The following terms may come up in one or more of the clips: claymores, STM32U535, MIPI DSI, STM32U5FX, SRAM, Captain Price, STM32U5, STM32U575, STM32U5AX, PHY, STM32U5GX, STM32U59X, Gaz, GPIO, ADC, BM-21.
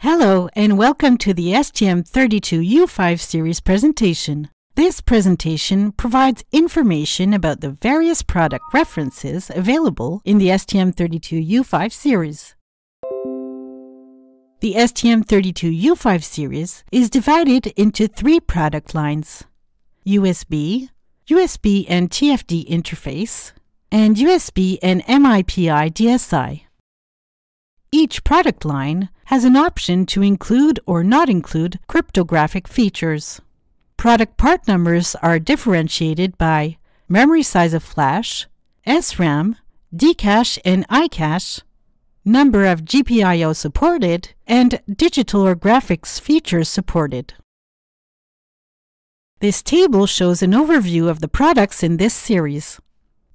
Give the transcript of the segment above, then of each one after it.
Hello and welcome to the STM32U5 series presentation. This presentation provides information about the various product references available in the STM32U5 series. The STM32U5 series is divided into three product lines: USB, USB and TFT interface, and USB and MIPI DSI. Each product line has an option to include or not include cryptographic features. Product part numbers are differentiated by memory size of flash, SRAM, Dcache and iCache, number of GPIO supported, and digital or graphics features supported. This table shows an overview of the products in this series.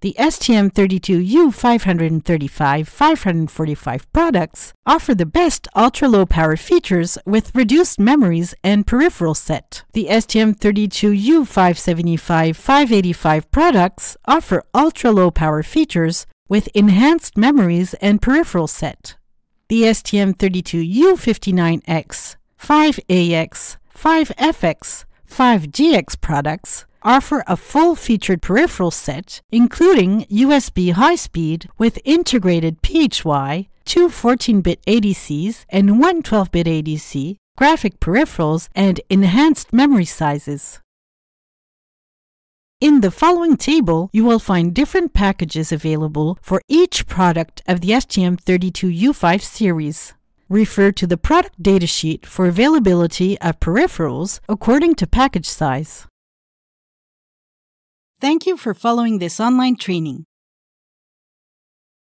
The STM32U535-545 products offer the best ultra-low power features with reduced memories and peripheral set. The STM32U575-585 products offer ultra-low power features with enhanced memories and peripheral set. The STM32U59X, 5AX, 5FX, 5GX products offer a full-featured peripheral set, including USB high-speed with integrated PHY, two 14-bit ADCs and one 12-bit ADC, graphic peripherals, and enhanced memory sizes. In the following table, you will find different packages available for each product of the STM32U5 series. Refer to the product datasheet for availability of peripherals according to package size. Thank you for following this online training.